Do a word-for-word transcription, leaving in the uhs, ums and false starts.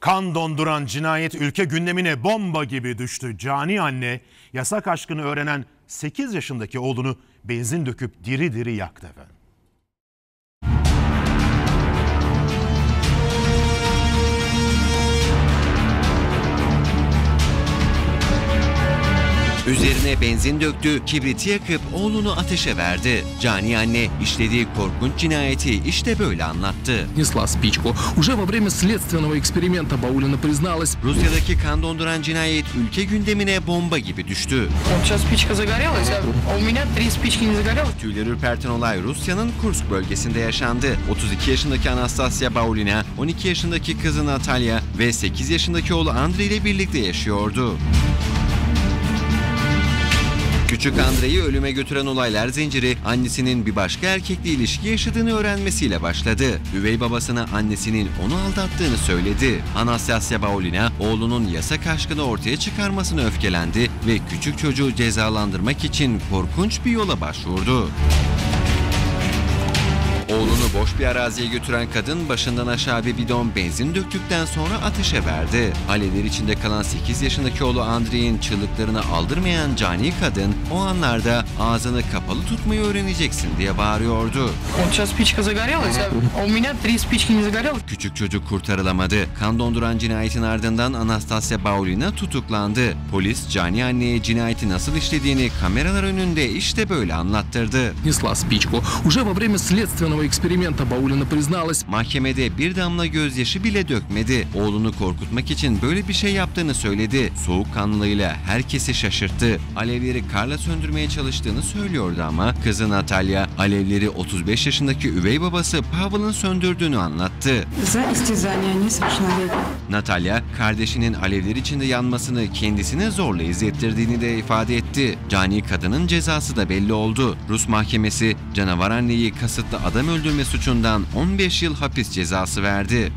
Kan donduran cinayet ülke gündemine bomba gibi düştü. Cani anne yasak aşkını öğrenen sekiz yaşındaki oğlunu benzin döküp diri diri yaktı efendim. Üzerine benzin döktü, kibriti yakıp oğlunu ateşe verdi. Cani anne işlediği korkunç cinayeti işte böyle anlattı. Rusya'daki kan donduran cinayet ülke gündemine bomba gibi düştü. Tüyler ürperten olay Rusya'nın Kursk bölgesinde yaşandı. otuz iki yaşındaki Anastasia Baulina, on iki yaşındaki kızı Natalya ve sekiz yaşındaki oğlu Andrei ile birlikte yaşıyordu. Küçük Andrei'yi ölüme götüren olaylar zinciri annesinin bir başka erkekle ilişki yaşadığını öğrenmesiyle başladı. Üvey babasına annesinin onu aldattığını söyledi. Anastasia Baulina oğlunun yasak aşkını ortaya çıkarmasına öfkelendi ve küçük çocuğu cezalandırmak için korkunç bir yola başvurdu. Oğlunu boş bir araziye götüren kadın başından aşağı bir bidon benzin döktükten sonra ateşe verdi. Alevler içinde kalan sekiz yaşındaki oğlu Andrei'nin çığlıklarını aldırmayan cani kadın o anlarda ağzını kapalı tutmayı öğreneceksin diye bağırıyordu. Küçük çocuk kurtarılamadı. Kan donduran cinayetin ardından Anastasia Baulina tutuklandı. Polis cani anneye cinayeti nasıl işlediğini kameralar önünde işte böyle anlattırdı. Mahkemede bir damla gözyaşı bile dökmedi. Oğlunu korkutmak için böyle bir şey yaptığını söyledi. Soğukkanlılığıyla herkesi şaşırttı. Alevleri karla söndürmeye çalıştığını söylüyordu ama kızı Natalya alevleri otuz beş yaşındaki üvey babası Pavel'ın söndürdüğünü anlattı. Natalya kardeşinin alevler içinde yanmasını kendisine zorla izlettirdiğini de ifade etti. Cani kadının cezası da belli oldu. Rus mahkemesi canavar anneyi kasıtlı adam öldürme suçundan on beş yıl hapis cezası verdi.